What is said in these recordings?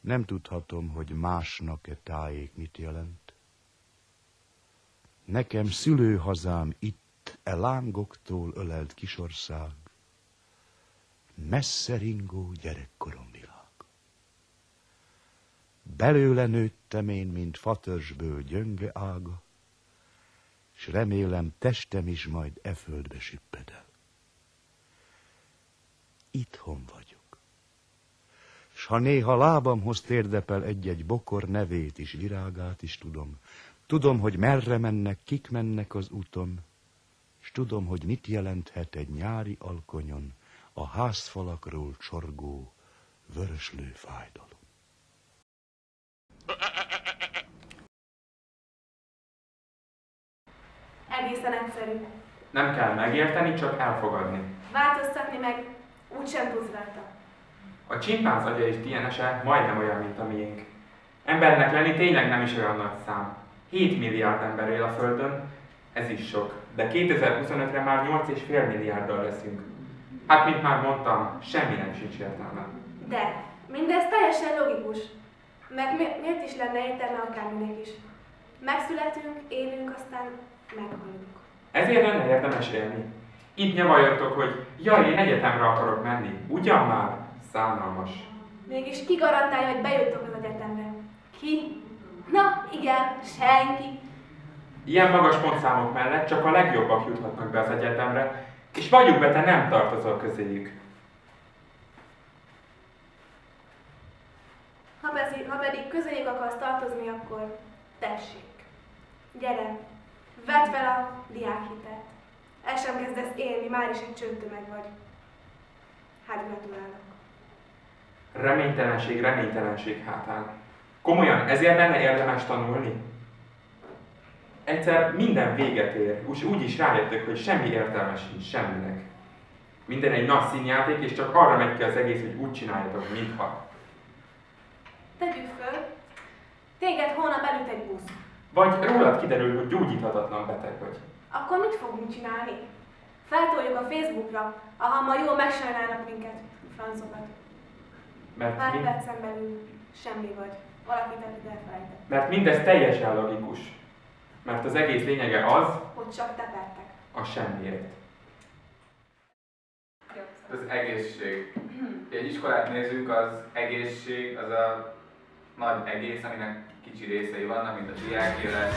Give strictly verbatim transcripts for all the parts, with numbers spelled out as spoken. Nem tudhatom, hogy másnak-e tájék mit jelent. Nekem szülőhazám itt, e lángoktól ölelt kisország, messze ringó gyerekkorom világ. Belőle nőttem én, mint fatörzsből gyönge ága, s remélem testem is majd e földbe süpped el. Itthon vagyok, s ha néha lábamhoz térdepel egy-egy bokor, nevét is, virágát is tudom. Tudom, hogy merre mennek, kik mennek az úton, s tudom, hogy mit jelenthet egy nyári alkonyon a házfalakról csorgó vöröslő fájdalom. Egészen egyszerű. Nem kell megérteni, csak elfogadni. Változtatni meg úgysem tudsz rajta. A csimpánz agya és dé en es-e majdnem olyan, mint a miénk. Embernek lenni tényleg nem is olyan nagy szám. hét milliárd ember él a Földön, ez is sok. De kétezer-huszonötre már nyolc és fél milliárddal leszünk. Hát, mint már mondtam, semminek sincs értelme. De mindez teljesen logikus. Meg mi miért is lenne értelme akárminek is? Megszületünk, élünk, aztán meghalunk. Ezért lenne érdemes élni. Itt nyomaljattok, hogy jaj, én egyetemre akarok menni. Ugyan már? Szánalmas. Mégis ki garantálja, hogy bejutok az egyetemre? Ki? Na, igen, senki. Ilyen magas pontszámok mellett csak a legjobbak juthatnak be az egyetemre, és vagyunk be, te nem tartozol közéjük. Ha, bezi, ha pedig közéjük akarsz tartozni, akkor tessék. Gyere, vedd fel a diákhitet. El sem kezdesz élni, már is egy csődtömeg vagy. Hát gratulálok. Reménytelenség, reménytelenség hátán. Komolyan, ezért lenne érdemes tanulni? Egyszer minden véget ér, és úgy is rájöttök, hogy semmi értelme sincs semminek. Minden egy nagy színjáték, és csak arra megy ki az egész, hogy úgy csináljatok, mintha. Tegyük föl, téged holnap elüt egy busz. Vagy rólad kiderül, hogy gyógyíthatatlan beteg vagy. Akkor mit fogunk csinálni? Feltoljuk a Facebookra, ahol ma jól megsajnálnak minket, francokat. Mert Pár mind... percen belül semmi vagy, valakit elfelejtett. Mert mindez teljesen logikus. Mert az egész lényege az, hogy csak tepertek a semmiért. Az egészség. Egy iskolát nézünk, az egészség, az a nagy egész, aminek kicsi részei vannak, mint a diák élet.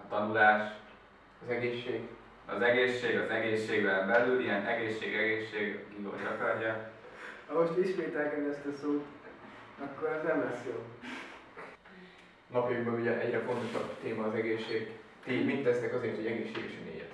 A tanulás, az egészség. Az egészség, az egészségvel belül, ilyen egészség, egészség, ki hogy akarja. Ha most ismételkedni ezt a szót, akkor ez nem lesz jó. Napjainkban ugye egyre fontosabb téma az egészség. Ti mit tesztek azért, hogy egészségesen éljetek?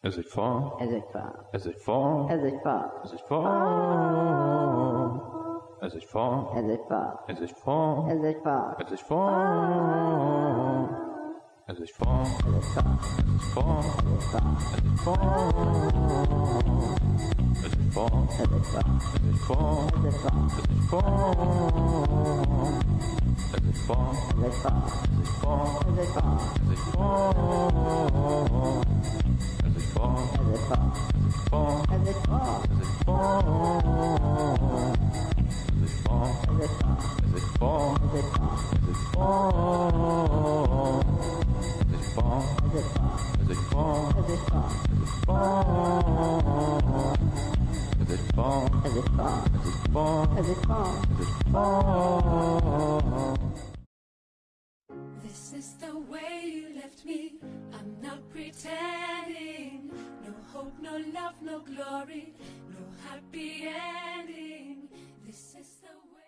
Ez egy fa, ez egy fa, ez egy fa, ez egy fa, ez egy fa, ez egy fa, ez egy fa, ez egy fa, ez egy fa, ez egy fa, ez egy fa, ez As it falls, as it falls, as it falls, as it falls, as it falls, as it falls, as it falls, as it falls, as it falls, as it falls, as it falls, as it falls, as it falls, as it falls, as it falls, as it falls. This is the way you left me. I'm not pretending. No hope, no love, no glory, no happy ending. This is the way.